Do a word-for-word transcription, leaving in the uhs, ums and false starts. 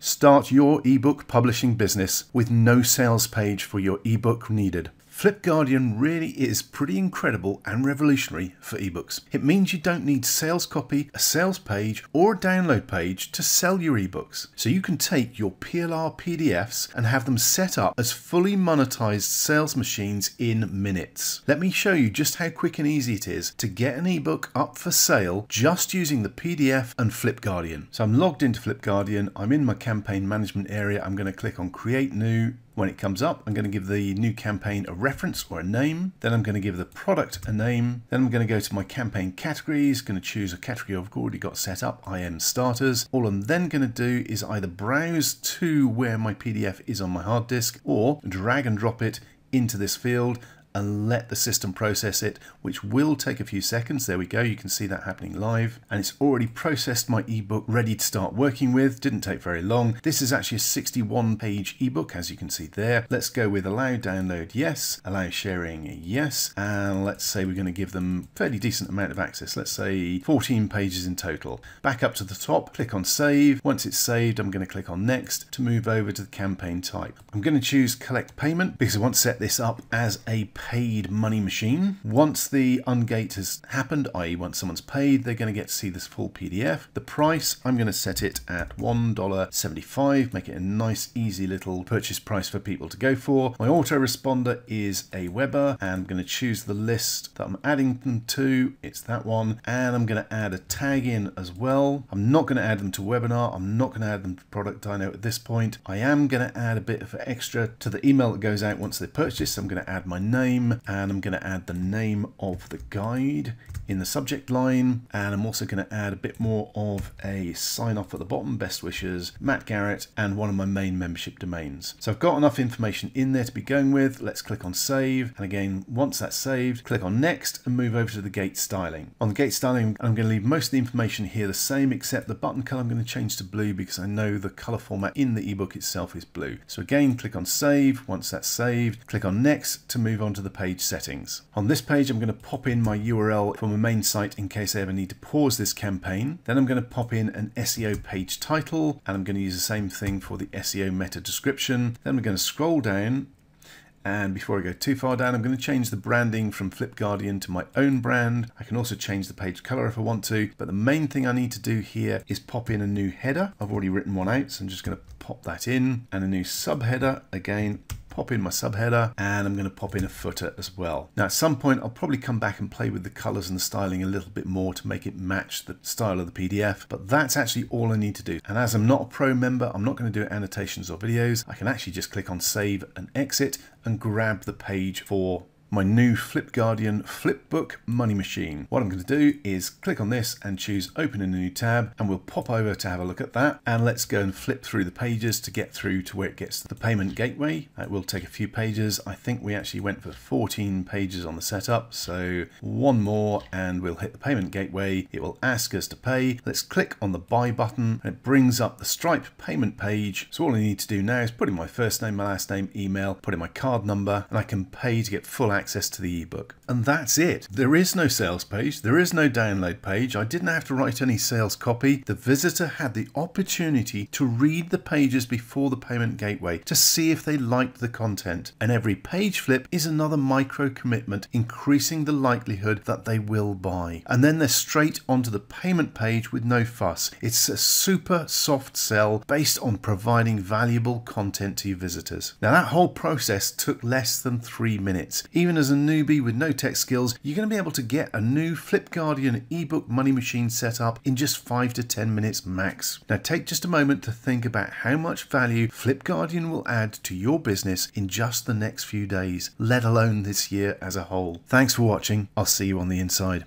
Start your ebook publishing business with no sales page for your ebook needed. Flip Guardian really is pretty incredible and revolutionary for ebooks. It means you don't need sales copy, a sales page, or a download page to sell your ebooks. So you can take your P L R P D Fs and have them set up as fully monetized sales machines in minutes. Let me show you just how quick and easy it is to get an ebook up for sale just using the P D F and Flip Guardian. So I'm logged into Flip Guardian. I'm in my campaign management area. I'm going to click on Create New. When it comes up, I'm going to give the new campaign a reference or a name. Then I'm going to give the product a name. Then I'm going to go to my campaign categories, going to choose a category I've already got set up, I M starters. All I'm then going to do is either browse to where my P D F is on my hard disk or drag and drop it into this field and let the system process it, which will take a few seconds. There we go, you can see that happening live, and it's already processed my ebook ready to start working with. Didn't take very long. This is actually a sixty-one page ebook, as you can see there. Let's go with allow download, yes, allow sharing, yes, and let's say we're going to give them a fairly decent amount of access. Let's say fourteen pages in total. Back up to the top, click on save. Once it's saved, I'm going to click on next to move over to the campaign type. I'm going to choose collect payment because I want to set this up as a paid money machine. Once the ungate has happened, that is once someone's paid, they're going to get to see this full P D F. The price, I'm going to set it at one dollar seventy-five, make it a nice easy little purchase price for people to go for. My autoresponder is a Weber, and I'm going to choose the list that I'm adding them to. It's that one, and I'm going to add a tag in as well. I'm not going to add them to webinar, I'm not going to add them to product dino at this point. I am going to add a bit of extra to the email that goes out once they purchase. I'm going to add my name, and I'm going to add the name of the guide in the subject line, and I'm also going to add a bit more of a sign off at the bottom, best wishes, Matt Garrett, and one of my main membership domains. So I've got enough information in there to be going with. Let's click on save, and again, once that's saved, click on next and move over to the gate styling. On the gate styling, I'm going to leave most of the information here the same, except the button color I'm going to change to blue because I know the color format in the ebook itself is blue. So again, click on save. Once that's saved, click on next to move on to the page settings. On this page, I'm going to pop in my U R L from a main site in case I ever need to pause this campaign. Then I'm going to pop in an S E O page title, and I'm going to use the same thing for the S E O meta description. Then we're going to scroll down, and before I go too far down, I'm going to change the branding from Flip Guardian to my own brand. I can also change the page color if I want to, but the main thing I need to do here is pop in a new header. I've already written one out, so I'm just going to pop that in, and a new subheader. Again, pop in my subheader, and I'm going to pop in a footer as well. Now at some point I'll probably come back and play with the colors and the styling a little bit more to make it match the style of the P D F, but that's actually all I need to do. And as I'm not a pro member, I'm not going to do annotations or videos. I can actually just click on save and exit and grab the page for my new Flip Guardian Flipbook Money Machine. What I'm going to do is click on this and choose open in a new tab, and we'll pop over to have a look at that. And let's go and flip through the pages to get through to where it gets to the payment gateway. That will take a few pages. I think we actually went for fourteen pages on the setup. So one more and we'll hit the payment gateway. It will ask us to pay. Let's click on the buy button. It brings up the Stripe payment page. So all I need to do now is put in my first name, my last name, email, put in my card number, and I can pay to get full access access to the ebook. And that's it. There is no sales page. There is no download page. I didn't have to write any sales copy. The visitor had the opportunity to read the pages before the payment gateway to see if they liked the content. And every page flip is another micro commitment, increasing the likelihood that they will buy. And then they're straight onto the payment page with no fuss. It's a super soft sell based on providing valuable content to your visitors. Now that whole process took less than three minutes. Even Even as a newbie with no tech skills, you're going to be able to get a new Flip Guardian ebook money machine set up in just five to ten minutes max. Now take just a moment to think about how much value Flip Guardian will add to your business in just the next few days, let alone this year as a whole. Thanks for watching. I'll see you on the inside.